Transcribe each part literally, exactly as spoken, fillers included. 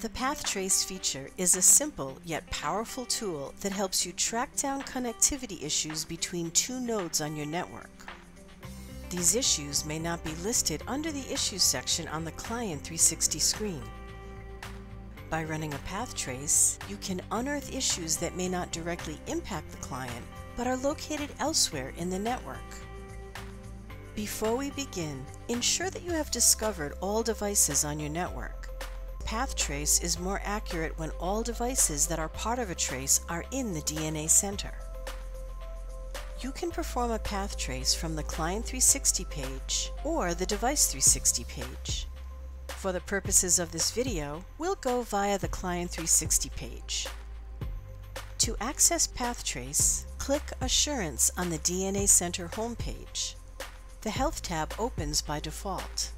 The Path Trace feature is a simple yet powerful tool that helps you track down connectivity issues between two nodes on your network. These issues may not be listed under the Issues section on the Client three sixty screen. By running a Path Trace, you can unearth issues that may not directly impact the client, but are located elsewhere in the network. Before we begin, ensure that you have discovered all devices on your network. Path trace is more accurate when all devices that are part of a trace are in the D N A Center. You can perform a path trace from the Client three sixty page or the Device three sixty page. For the purposes of this video, we'll go via the Client three sixty page. To access Path Trace, click Assurance on the D N A Center homepage. The Health tab opens by default.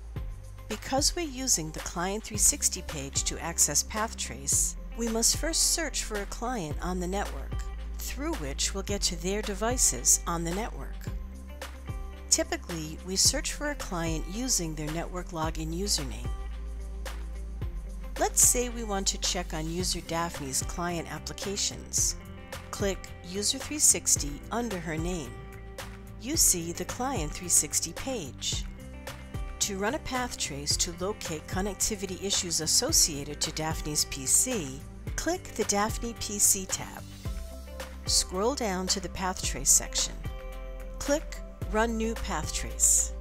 Because we're using the Client three sixty page to access Path Trace, we must first search for a client on the network, through which we'll get to their devices on the network. Typically, we search for a client using their network login username. Let's say we want to check on user Daphne's client applications. Click User three sixty under her name. You see the Client three sixty page. To run a path trace to locate connectivity issues associated to Daphne's P C, click the Daphne P C tab. Scroll down to the Path Trace section. Click Run New Path Trace.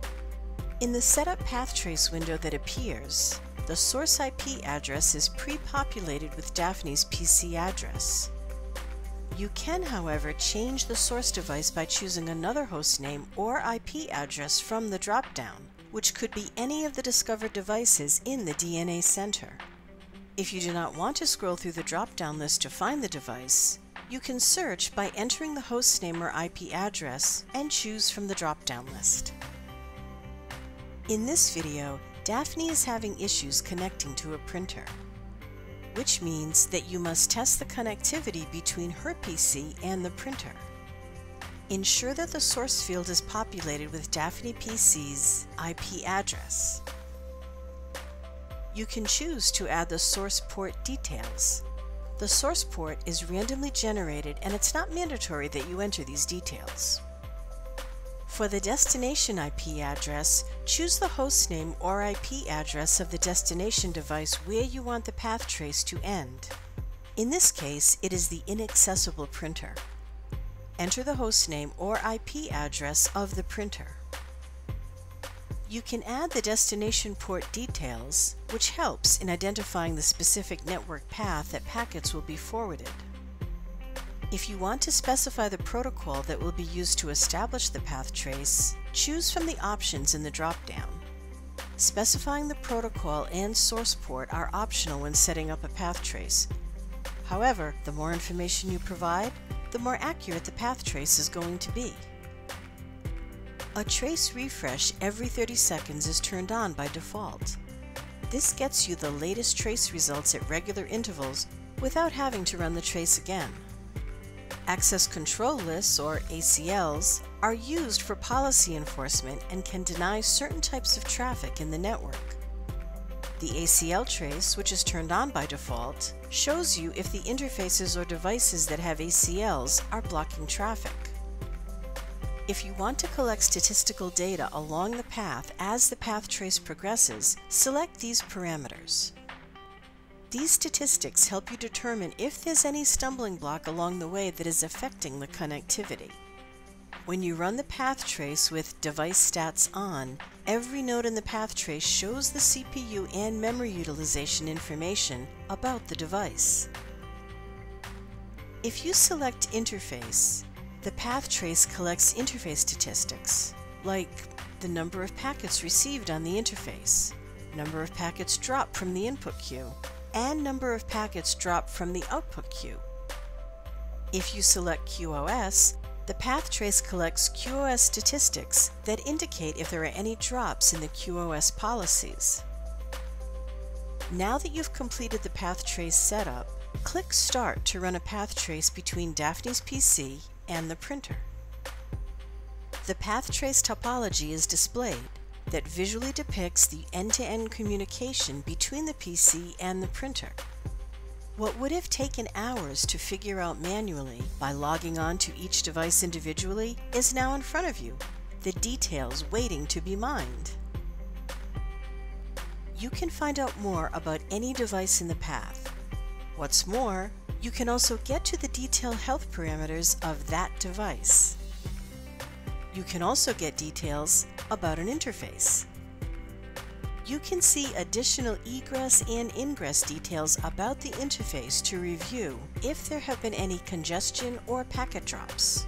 In the Setup Path Trace window that appears, the source I P address is pre-populated with Daphne's P C address. You can, however, change the source device by choosing another hostname or I P address from the drop-down, which could be any of the discovered devices in the D N A Center. If you do not want to scroll through the drop-down list to find the device, you can search by entering the hostname or I P address and choose from the drop-down list. In this video, Daphne is having issues connecting to a printer, which means that you must test the connectivity between her P C and the printer. Ensure that the source field is populated with Daphne P C's I P address. You can choose to add the source port details. The source port is randomly generated and it's not mandatory that you enter these details. For the destination I P address, choose the hostname or I P address of the destination device where you want the path trace to end. In this case, it is the inaccessible printer. Enter the hostname or I P address of the printer. You can add the destination port details, which helps in identifying the specific network path that packets will be forwarded. If you want to specify the protocol that will be used to establish the path trace, choose from the options in the drop-down. Specifying the protocol and source port are optional when setting up a path trace. However, the more information you provide, the more accurate the path trace is going to be. A trace refresh every thirty seconds is turned on by default. This gets you the latest trace results at regular intervals without having to run the trace again. Access control lists, or A C Ls, are used for policy enforcement and can deny certain types of traffic in the network. The A C L trace, which is turned on by default, shows you if the interfaces or devices that have A C Ls are blocking traffic. If you want to collect statistical data along the path as the path trace progresses, select these parameters. These statistics help you determine if there's any stumbling block along the way that is affecting the connectivity. When you run the path trace with device stats on, every node in the path trace shows the C P U and memory utilization information about the device. If you select interface, the path trace collects interface statistics, like the number of packets received on the interface, number of packets dropped from the input queue, and number of packets dropped from the output queue. If you select Q O S, the path trace collects Q O S statistics that indicate if there are any drops in the Q O S policies. Now that you've completed the path trace setup, click Start to run a path trace between Daphne's P C and the printer. The path trace topology is displayed that visually depicts the end-to-end communication between the P C and the printer. What would have taken hours to figure out manually by logging on to each device individually is now in front of you, the details waiting to be mined. You can find out more about any device in the path. What's more, you can also get to the detailed health parameters of that device. You can also get details about an interface. You can see additional egress and ingress details about the interface to review if there have been any congestion or packet drops.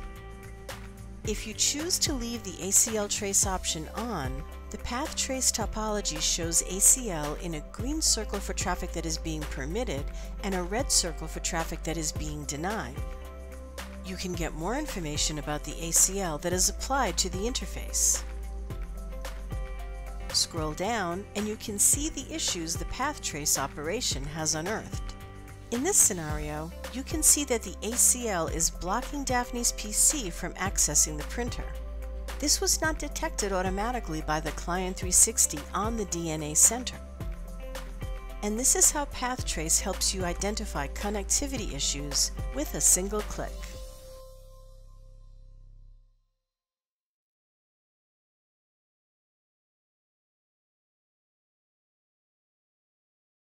If you choose to leave the A C L trace option on, the Path Trace topology shows A C L in a green circle for traffic that is being permitted and a red circle for traffic that is being denied. You can get more information about the A C L that is applied to the interface. Scroll down and you can see the issues the Path Trace operation has unearthed. In this scenario, you can see that the A C L is blocking Daphne's P C from accessing the printer. This was not detected automatically by the Client three sixty on the D N A Center. And this is how Path Trace helps you identify connectivity issues with a single click.